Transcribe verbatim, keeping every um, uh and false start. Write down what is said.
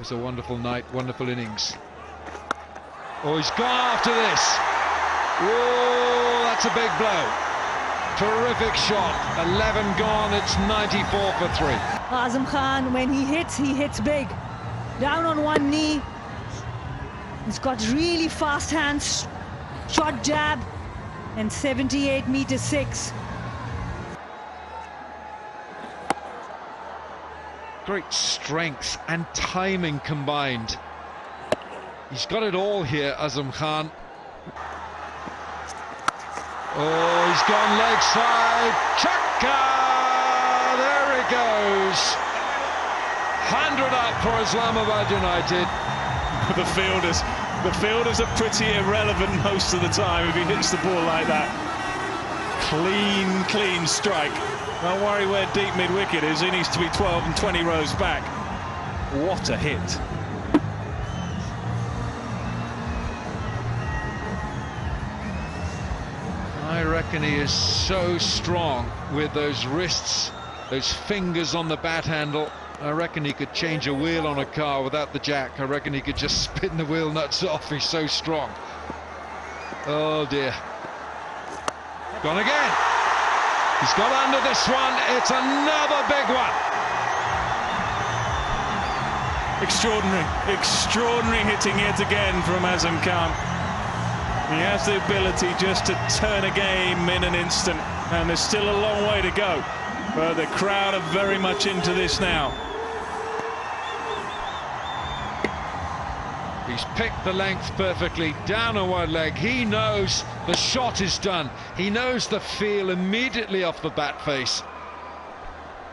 was a wonderful night, wonderful innings. Oh, he's gone after this. Oh, that's a big blow. Terrific shot. eleven gone, it's ninety-four for three. Azam Khan, when he hits, he hits big. Down on one knee. He's got really fast hands. Shot, jab, and seventy-eight meters six. Great strength and timing combined. He's got it all here, Azam Khan. Oh, he's gone leg side. Chakka! There he goes. one hundred up for Islamabad United. The fielders, the fielders are pretty irrelevant most of the time if he hits the ball like that. Clean, clean strike. Don't worry where deep mid-wicket is, he needs to be twelve and twenty rows back. What a hit. I reckon he is so strong with those wrists, those fingers on the bat handle. I reckon he could change a wheel on a car without the jack. I reckon he could just spin the wheel nuts off, he's so strong. Oh dear. Gone again. He's got under this one, it's another big one. Extraordinary, extraordinary hitting yet again from Azam Khan. He has the ability just to turn a game in an instant, and there's still a long way to go. But the crowd are very much into this now. He's picked the length perfectly, down on one leg. He knows the shot is done. He knows the feel immediately off the bat face.